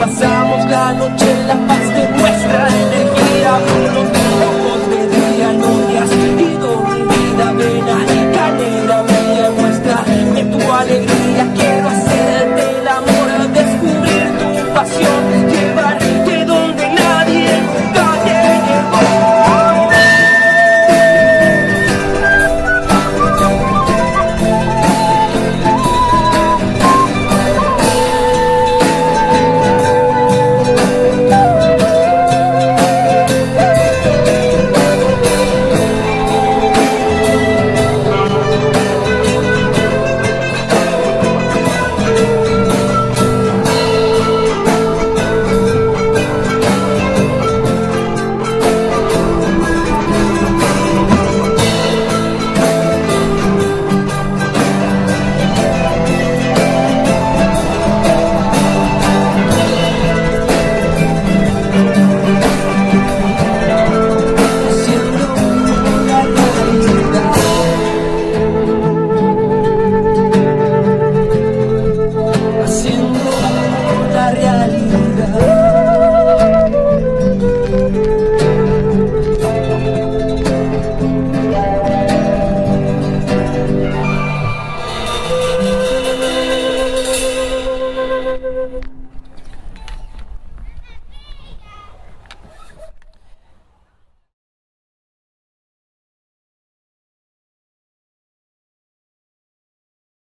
Pasamos la noche en la paz de nuestra energía.